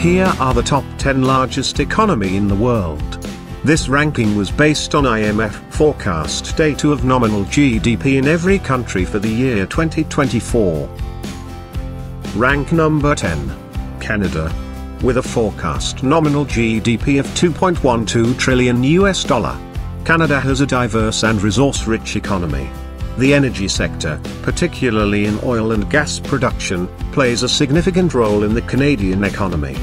Here are the top 10 largest economy in the world. This ranking was based on IMF forecast data of nominal GDP in every country for the year 2024. Rank number 10. Canada. With a forecast nominal GDP of $2.12 trillion. Canada has a diverse and resource-rich economy. The energy sector, particularly in oil and gas production, plays a significant role in the Canadian economy.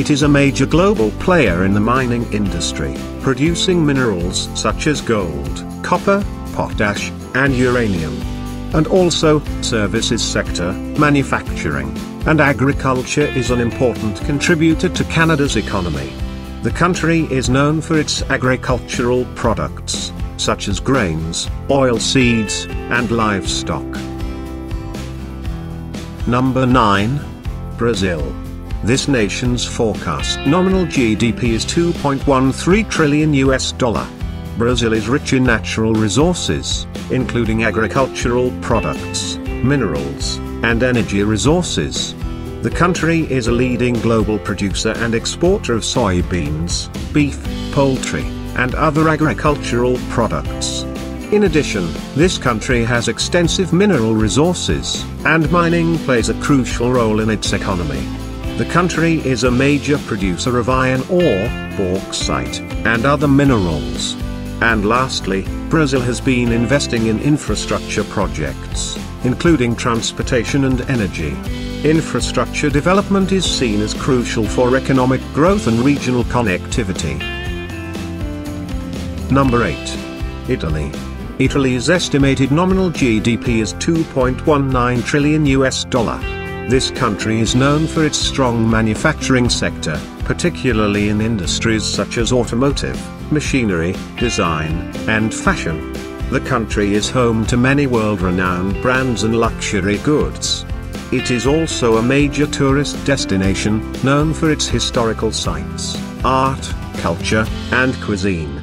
It is a major global player in the mining industry, producing minerals such as gold, copper, potash, and uranium. And also, services sector, manufacturing, and agriculture is an important contributor to Canada's economy. The country is known for its agricultural products, such as grains, oilseeds, and livestock. Number 9. Brazil. This nation's forecast nominal GDP is $2.13 trillion. Brazil is rich in natural resources, including agricultural products, minerals, and energy resources. The country is a leading global producer and exporter of soybeans, beef, poultry, and other agricultural products. In addition, this country has extensive mineral resources, and mining plays a crucial role in its economy. The country is a major producer of iron ore, bauxite, and other minerals. And lastly, Brazil has been investing in infrastructure projects, including transportation and energy. Infrastructure development is seen as crucial for economic growth and regional connectivity. Number 8. Italy. Italy's estimated nominal GDP is $2.19 trillion. This country is known for its strong manufacturing sector, particularly in industries such as automotive, machinery, design, and fashion. The country is home to many world-renowned brands and luxury goods. It is also a major tourist destination, known for its historical sites, art, culture, and cuisine.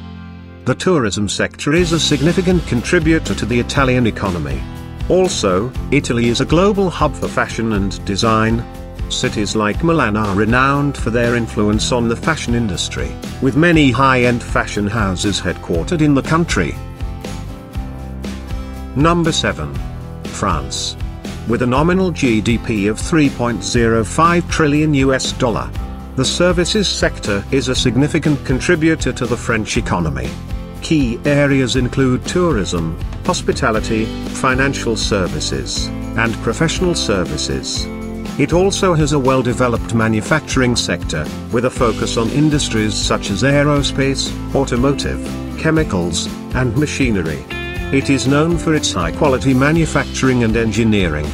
The tourism sector is a significant contributor to the Italian economy. Also, Italy is a global hub for fashion and design. Cities like Milan are renowned for their influence on the fashion industry, with many high-end fashion houses headquartered in the country. Number 7. France. With a nominal GDP of $3.05 trillion. The services sector is a significant contributor to the French economy. Key areas include tourism, hospitality, financial services, and professional services. It also has a well-developed manufacturing sector, with a focus on industries such as aerospace, automotive, chemicals, and machinery. It is known for its high-quality manufacturing and engineering.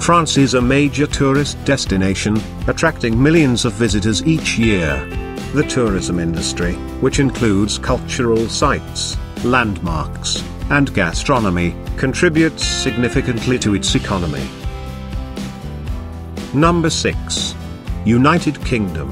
France is a major tourist destination, attracting millions of visitors each year. The tourism industry, which includes cultural sites, landmarks, and gastronomy, contributes significantly to its economy. Number 6. United Kingdom.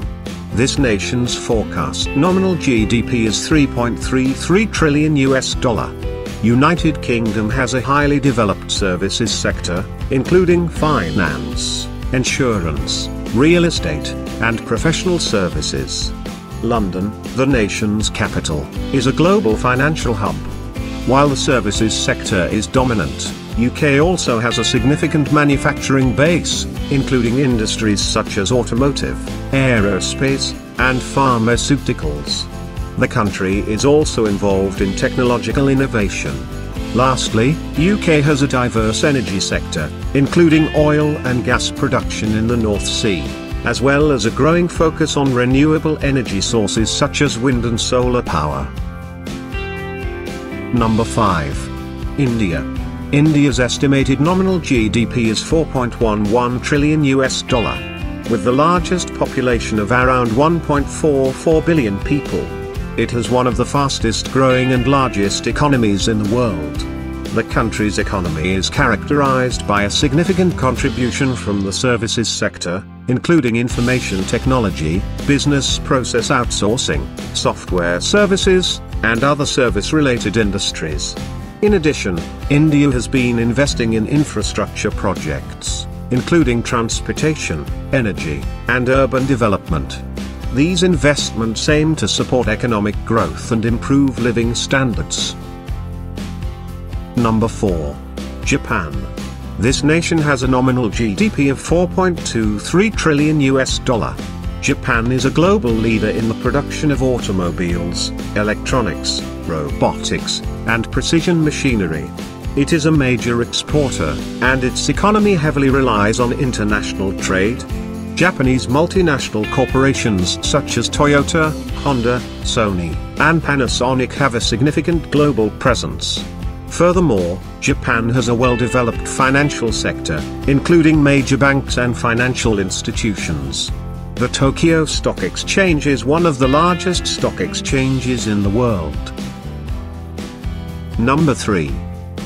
This nation's forecast nominal GDP is $3.33 trillion. United Kingdom has a highly developed services sector, including finance, insurance, real estate, and professional services. London, the nation's capital, is a global financial hub. While the services sector is dominant, UK also has a significant manufacturing base, including industries such as automotive, aerospace, and pharmaceuticals. The country is also involved in technological innovation. Lastly, UK has a diverse energy sector, including oil and gas production in the North Sea, as well as a growing focus on renewable energy sources such as wind and solar power. Number 5. India. India's estimated nominal GDP is $4.11 trillion. With the largest population of around 1.44 billion people, it has one of the fastest growing and largest economies in the world. The country's economy is characterized by a significant contribution from the services sector, including information technology, business process outsourcing, software services, and other service-related industries. In addition, India has been investing in infrastructure projects, including transportation, energy, and urban development. These investments aim to support economic growth and improve living standards. Number 4. Japan. This nation has a nominal GDP of $4.23 trillion. Japan is a global leader in the production of automobiles, electronics, robotics, and precision machinery. It is a major exporter, and its economy heavily relies on international trade. Japanese multinational corporations such as Toyota, Honda, Sony, and Panasonic have a significant global presence. Furthermore, Japan has a well-developed financial sector, including major banks and financial institutions. The Tokyo Stock Exchange is one of the largest stock exchanges in the world. Number 3.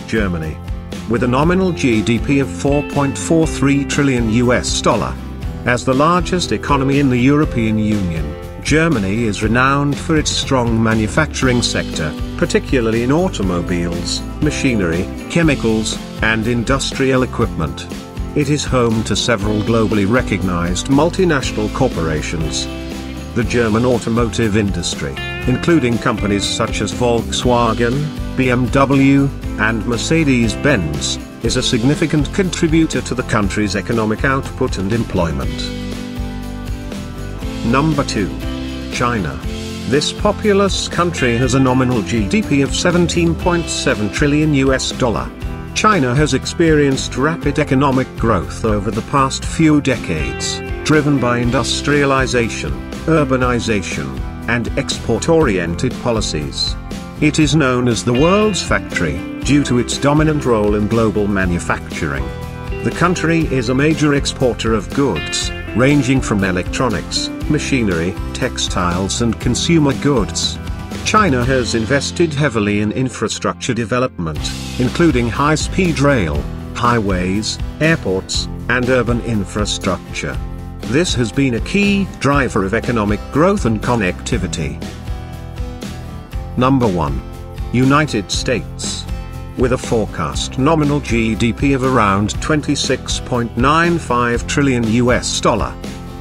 Germany. With a nominal GDP of $4.43 trillion. As the largest economy in the European Union, Germany is renowned for its strong manufacturing sector, particularly in automobiles, machinery, chemicals, and industrial equipment. It is home to several globally recognized multinational corporations. The German automotive industry, including companies such as Volkswagen, BMW, and Mercedes-Benz, is a significant contributor to the country's economic output and employment. Number 2. China. This populous country has a nominal GDP of $17.7 trillion. China has experienced rapid economic growth over the past few decades, driven by industrialization, urbanization, and export-oriented policies. It is known as the world's factory, due to its dominant role in global manufacturing. The country is a major exporter of goods, ranging from electronics, machinery, textiles and consumer goods. China has invested heavily in infrastructure development, including high-speed rail, highways, airports, and urban infrastructure. This has been a key driver of economic growth and connectivity. Number 1. United States. With a forecast nominal GDP of around $26.95 trillion.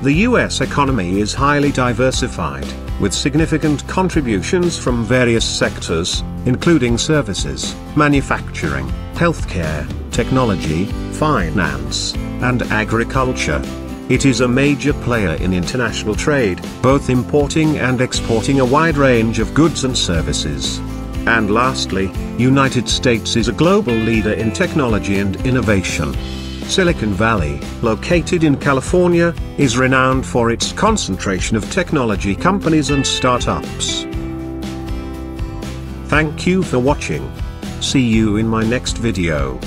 The US economy is highly diversified, with significant contributions from various sectors, including services, manufacturing, healthcare, technology, finance, and agriculture. It is a major player in international trade, both importing and exporting a wide range of goods and services. And lastly, United States is a global leader in technology and innovation. Silicon Valley, located in California, is renowned for its concentration of technology companies and startups. Thank you for watching. See you in my next video.